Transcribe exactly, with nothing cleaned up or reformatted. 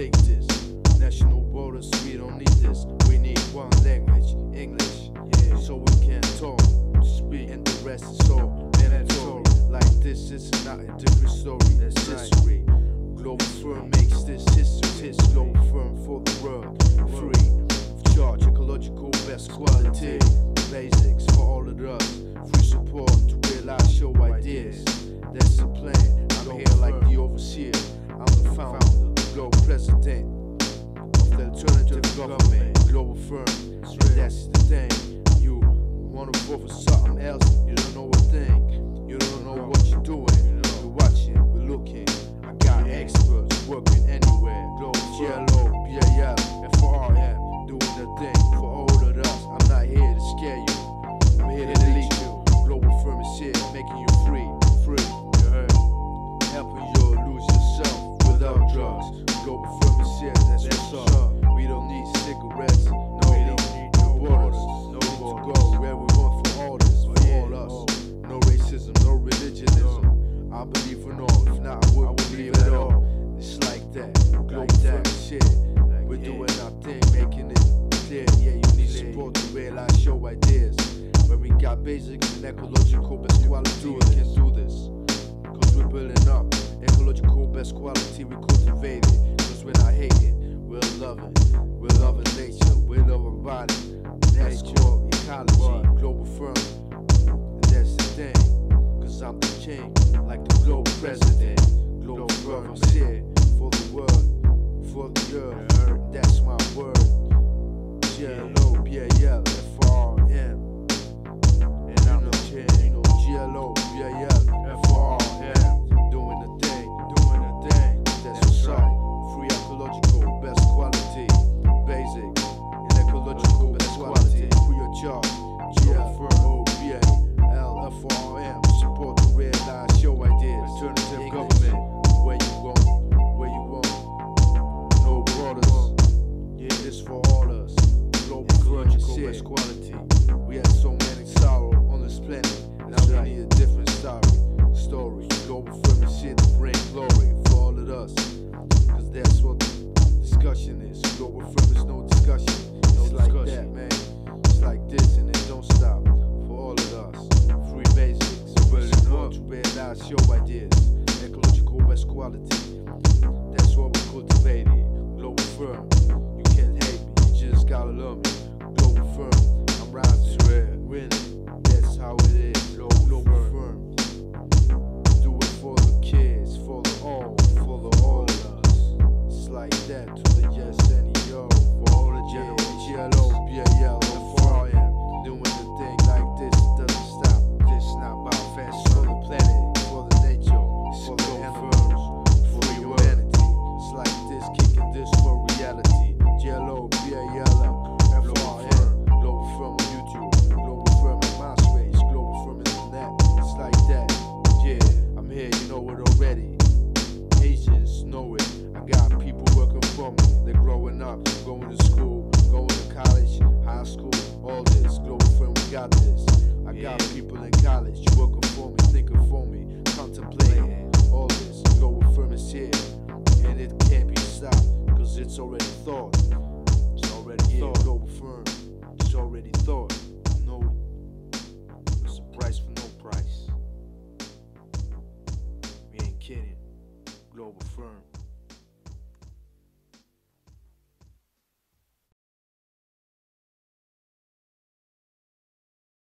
take this national borders, we don't need this. We need one language, English, yeah, so we can talk, speak, and the rest is all mandatory. Like this is not a different story, that's history. Globalfirm makes this history. It's Globalfirm for the world, free of charge, ecological, best quality, basics for all of us. Free support to realize your ideas. That's the plan. I'm here like the overseer. I'm the founder, global president of the alternative government, Globalfirm. That's the thing. You wanna vote for something else? You don't know a thing. You don't know what you're doing. We're watching. We're looking. I got experts working anywhere. G L O, B A L, F R M, doing the thing for all of us. I'm not here to scare you. I'm here to lead you. Globalfirm is here, making you free, free. Helping you lose yourself without drugs. Globalfirm is here, that's what's up. We don't need cigarettes, no, we don't need no borders. No borders. To go where we want for all this, for all us. No racism, no religionism. I believe in all, if not, I wouldn't believe at all. It's like that. Globalfirm is here. We're doing our thing, making it clear. Yeah, you need support to realize your ideas. When we got basic and ecological, best quality, we can do this. We're building up ecological best quality, we cultivate it. Cause we're not hating, we're loving. We're loving nature, we're loving body. That's called ecology, Globalfirm. And that's the thing, cause I'm the king, like the global president. Globalfirm is here for the world, for the earth. That's my word. G L O, B A L, F R M. And I'm the king, you know, G L O, B A L, F R M. G L O B A L F R M, support to realize your ideas. Alternative English government, where you want, where you want, no borders. Yeah, this for all us. Global best quality. We had so many sorrow on this planet. Now we right. need a different story. Story. Globalfirm is here to bring glory for all of us. Cause that's what the discussion is. Globalfirm is no discussion. It's no like discussion. That, man. It's like this and it don't stop. All of us, free basics, support to realize your ideas, ecological best quality, that's what we cultivated. Globalfirm, you can't hate me, you just gotta love me. Globalfirm, I'm rising, winning, that's how it is. Globalfirm, do it for the kids, for the all, for the all of us. It's like that to the yes and the yo, for all the generations. G L O, B A L, F R M, doing the thing. They're growing up, going to school, going to college, high school, all this. Globalfirm, we got this. I yeah. got people in college working for me, thinking for me, contemplating all this. Globalfirm is here, and it can't be stopped, cause it's already thought. It's already yeah. thought. Globalfirm, it's already thought. No, it's a price for no price. We ain't kidding. Globalfirm.